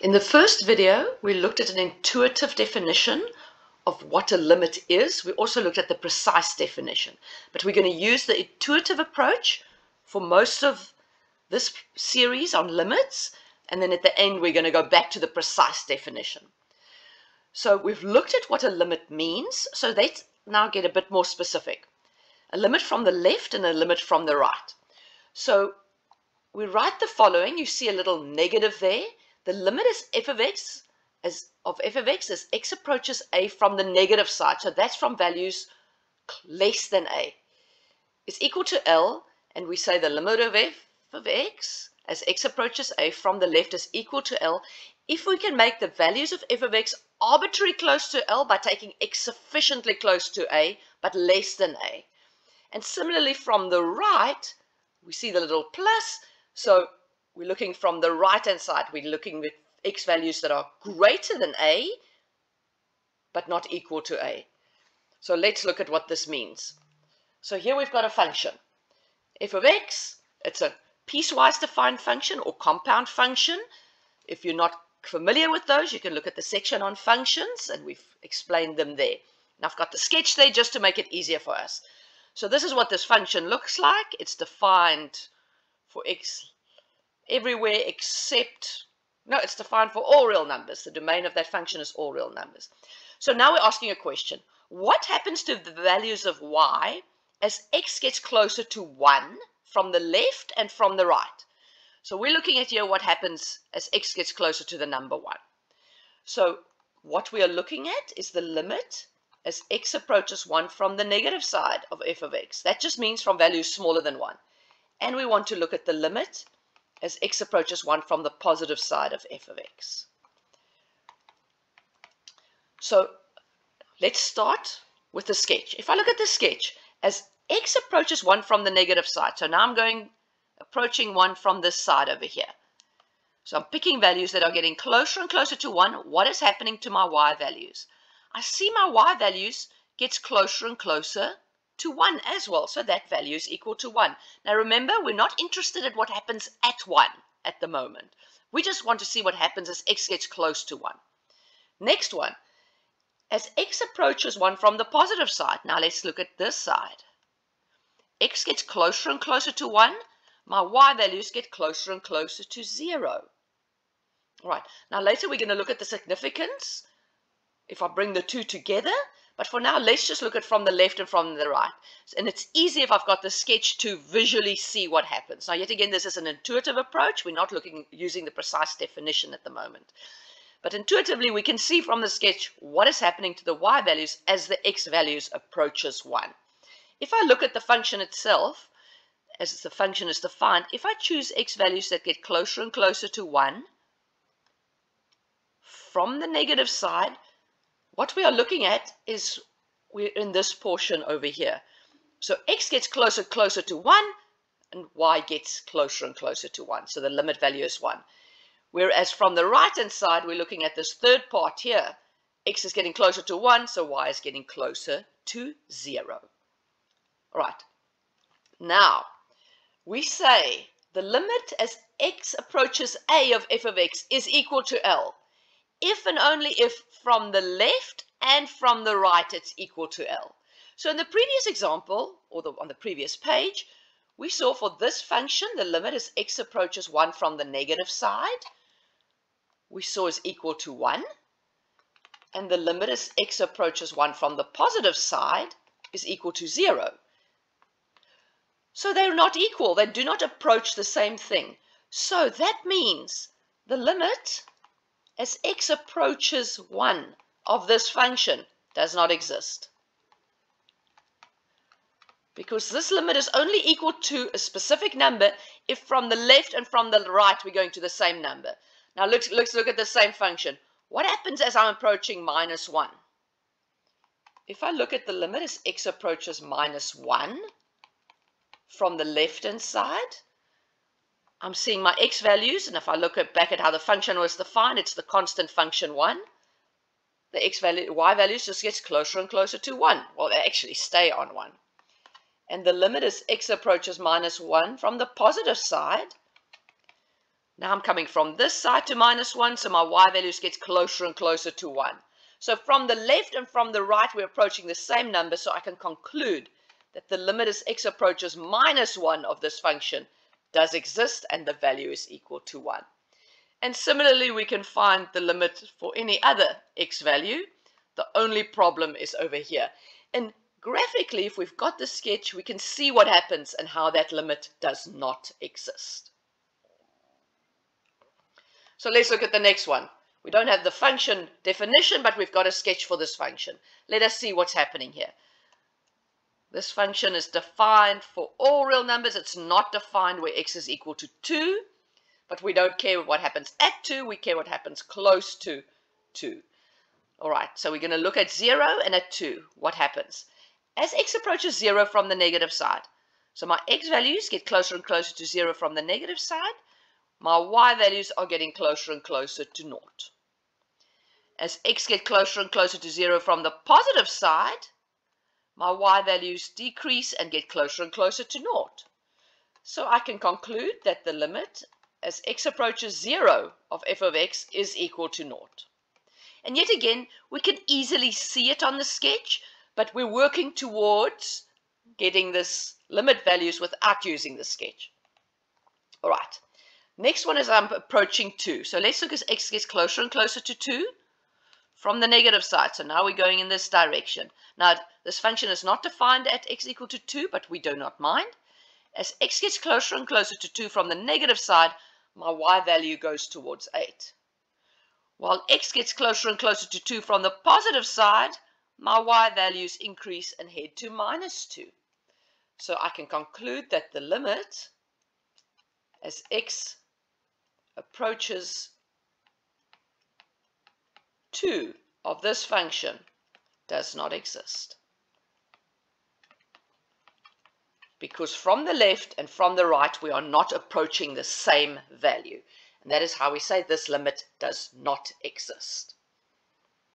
In the first video, we looked at an intuitive definition of what a limit is. We also looked at the precise definition, but we're going to use the intuitive approach for most of this series on limits, and then at the end we're going to go back to the precise definition. So we've looked at what a limit means, so let's now get a bit more specific. A limit from the left and a limit from the right. So we write the following. You see a little negative there. The limit is f of x as x approaches a from the negative side. So that's from values less than a. It's equal to L, and we say the limit of f of x as x approaches a from the left is equal to L if we can make the values of f of x arbitrarily close to L by taking x sufficiently close to a but less than a. And similarly from the right, we see the little plus, so we're looking from the right-hand side. We're looking with x values that are greater than a, but not equal to a. So let's look at what this means. So here we've got a function, f of x. It's a piecewise defined function or compound function. If you're not familiar with those, you can look at the section on functions, and we've explained them there. And I've got the sketch there just to make it easier for us. So this is what this function looks like. It's defined for x everywhere except, no, it's defined for all real numbers. The domain of that function is all real numbers. So now we're asking a question. What happens to the values of y as x gets closer to 1 from the left and from the right? So we're looking at here what happens as x gets closer to the number 1. So what we are looking at is the limit as x approaches 1 from the negative side of f of x. That just means from values smaller than 1. And we want to look at the limit as x approaches 1 from the positive side of f of x. So let's start with the sketch. If I look at the sketch, as x approaches 1 from the negative side, so now I'm approaching 1 from this side over here. So I'm picking values that are getting closer and closer to 1. What is happening to my y values? I see my y values gets closer and closer to 1 as well, so that value is equal to 1. Now remember, we're not interested in what happens at 1 at the moment. We just want to see what happens as x gets close to 1. Next one, as x approaches 1 from the positive side. Now let's look at this side. X gets closer and closer to 1. My y values get closer and closer to 0. All right, now later we're going to look at the significance if I bring the two together. But for now, let's just look at from the left and from the right. And it's easy if I've got the sketch to visually see what happens. Now, yet again, this is an intuitive approach. We're not using the precise definition at the moment. But intuitively, we can see from the sketch what is happening to the y values as the x values approaches 1. If I look at the function itself, as the function is defined, if I choose x values that get closer and closer to 1, from the negative side, what we are looking at is we're in this portion over here. So x gets closer and closer to 1, and y gets closer and closer to 1. So the limit value is 1. Whereas from the right-hand side, we're looking at this third part here. X is getting closer to 1, so y is getting closer to 0. All right. Now, we say the limit as x approaches a of f of x is equal to L if and only if from the left and from the right it's equal to L. So in the previous example, or on the previous page, we saw for this function, the limit as x approaches 1 from the negative side, we saw is equal to 1. And the limit as x approaches 1 from the positive side is equal to 0. So they're not equal. They do not approach the same thing. So that means the limit as x approaches 1 of this function does not exist, because this limit is only equal to a specific number if from the left and from the right we're going to the same number. Now let's look at the same function. What happens as I'm approaching minus 1? If I look at the limit as x approaches minus 1 from the left-hand side, I'm seeing my x values, and if I look back at how the function was defined, it's the constant function 1. The y values just gets closer and closer to 1. Well, they actually stay on 1. And the limit as x approaches minus 1 from the positive side, Now I'm coming from this side to -1, so my y values gets closer and closer to 1. So from the left and from the right, we're approaching the same number, so I can conclude that the limit as x approaches -1 of this function does exist, and the value is equal to 1. And similarly, we can find the limit for any other x value. The only problem is over here. And graphically, if we've got the sketch, we can see what happens and how that limit does not exist. So let's look at the next one. We don't have the function definition, but we've got a sketch for this function. Let us see what's happening here. This function is defined for all real numbers. It's not defined where x is equal to 2, but we don't care what happens at 2. We care what happens close to 2. All right, so we're going to look at 0 and at 2. What happens? As x approaches 0 from the negative side, so my x values get closer and closer to 0 from the negative side. My y values are getting closer and closer to 0. As x get closer and closer to 0 from the positive side, my y values decrease and get closer and closer to 0. So I can conclude that the limit as x approaches 0 of f of x is equal to 0. And yet again, we can easily see it on the sketch, but we're working towards getting this limit values without using the sketch. All right. Next one is I'm approaching 2. So let's look as x gets closer and closer to 2 from the negative side. So now we're going in this direction. Now, this function is not defined at x equal to 2, but we do not mind. As x gets closer and closer to 2 from the negative side, my y value goes towards 8. While x gets closer and closer to 2 from the positive side, my y values increase and head to -2. So I can conclude that the limit as x approaches 2 of this function does not exist, because from the left and from the right we are not approaching the same value, and that is how we say this limit does not exist.